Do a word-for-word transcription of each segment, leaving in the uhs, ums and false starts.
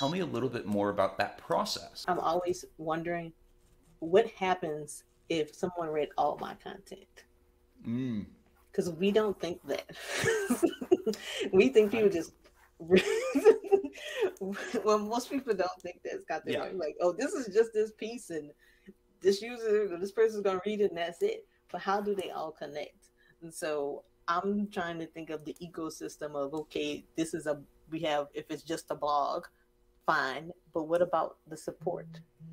Tell me a little bit more about that process. I'm always wondering what happens if someone read all my content. Mm. Because we don't think that. We think people just, well, most people don't think that's got their yeah. right. Like, oh, this is just this piece and this user, this person's going to read it and that's it. But how do they all connect? And so I'm trying to think of the ecosystem of, okay, this is a, we have, if it's just a blog, fine. But what about the support?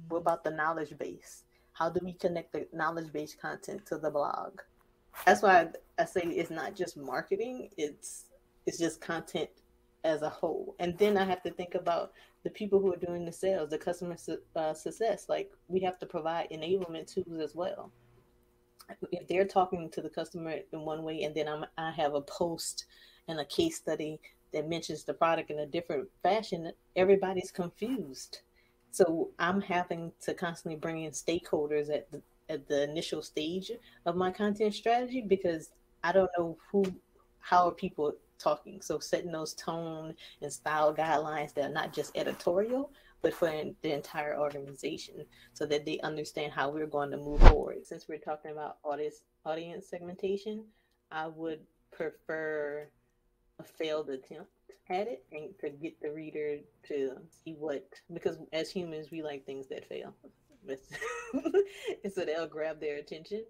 What about the knowledge base? How do we connect the knowledge-based content to the blog? That's why I, I say it's not just marketing, it's it's just content as a whole. And then I have to think about the people who are doing the sales, the customer su uh, success. Like, we have to provide enablement tools as well. If they're talking to the customer in one way, and then I'm, I have a post and a case study that mentions the product in a different fashion, everybody's confused. So I'm having to constantly bring in stakeholders at the at the initial stage of my content strategy, because I don't know who, how are people talking. So setting those tone and style guidelines that are not just editorial, but for the entire organization, so that they understand how we're going to move forward. Since we're talking about audience, audience segmentation, I would prefer a failed attempt at it and to get the reader to see what, because as humans, we like things that fail. And so they'll grab their attention,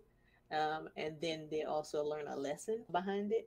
um, and then they also learn a lesson behind it.